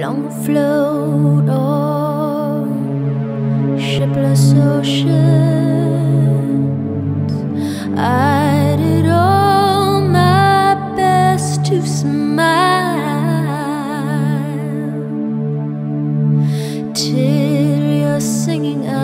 long flowed on shipless oceans. I did all my best to smile till you're singing.